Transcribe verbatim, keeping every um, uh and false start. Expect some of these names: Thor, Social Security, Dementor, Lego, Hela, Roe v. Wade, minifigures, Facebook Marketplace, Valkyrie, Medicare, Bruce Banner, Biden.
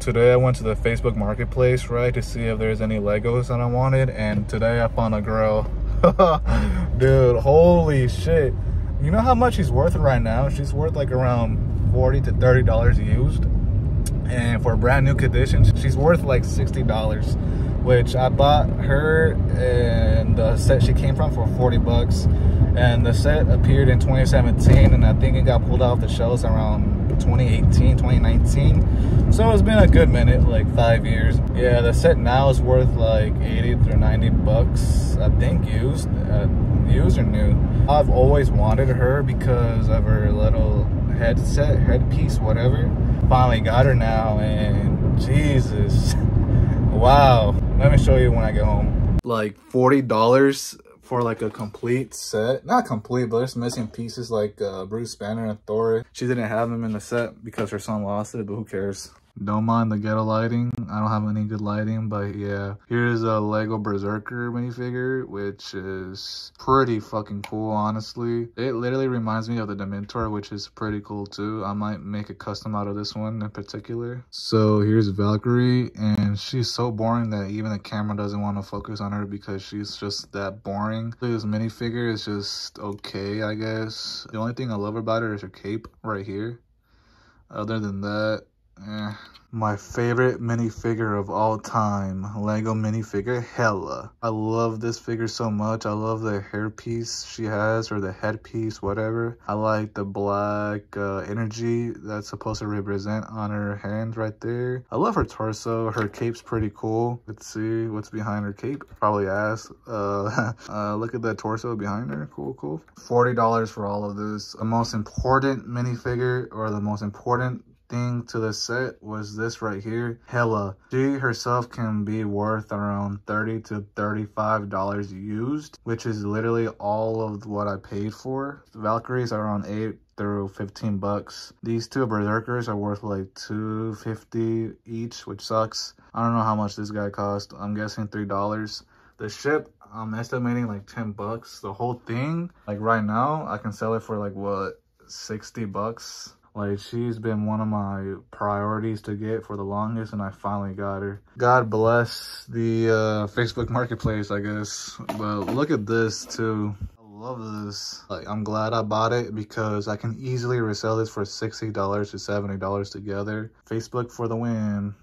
Today I went to the Facebook Marketplace, right, to see if there's any Legos that I wanted, and today I found a girl. Dude, holy shit. You know how much she's worth right now? She's worth like around forty to thirty dollars used. And for brand new conditions, she's worth like sixty dollars, which I bought her and the set she came from for forty bucks. And the set appeared in twenty seventeen, and I think it got pulled off the shelves around twenty eighteen, twenty nineteen. So it's been a good minute, like five years. Yeah, the set now is worth like eighty through ninety bucks, I think, used, uh, used or new. I've always wanted her because of her little headset, headpiece, whatever. Finally got her now, and Jesus, wow. Let me show you when I get home. Like forty dollars. For like a complete set, not complete, but there's missing pieces like uh, Bruce Banner and Thor. She didn't have them in the set because her son lost it, but who cares? Don't mind the ghetto lighting. I don't have any good lighting, but yeah. Here's a Lego Berserker minifigure, which is pretty fucking cool, honestly. It literally reminds me of the Dementor, which is pretty cool too. I might make a custom out of this one in particular. So here's Valkyrie, and she's so boring that even the camera doesn't want to focus on her because she's just that boring. This minifigure is just okay, I guess. The only thing I love about her is her cape right here. Other than that, eh. My favorite minifigure of all time, Lego minifigure Hela. I love this figure so much. I love the hairpiece she has, or the headpiece, whatever. I like the black uh, energy that's supposed to represent on her hand right there. I love her torso. Her cape's pretty cool. Let's see what's behind her cape. Probably ass. Uh, uh, look at that torso behind her. Cool, cool. forty dollars for all of this. The most important minifigure, or the most important thing to the set, was this right here, Hela. She herself can be worth around thirty to thirty-five dollars used, which is literally all of what I paid for. The Valkyries are around eight through fifteen bucks. These two Berserkers are worth like two fifty each, which sucks. I don't know how much this guy cost. I'm guessing three dollars. The ship, I'm estimating like ten bucks. The whole thing, like right now, I can sell it for like what, sixty bucks. Like, she's been one of my priorities to get for the longest, and I finally got her. God bless the uh, Facebook Marketplace, I guess. But look at this, too. I love this. Like, I'm glad I bought it because I can easily resell this for sixty dollars to seventy dollars together. Facebook for the win.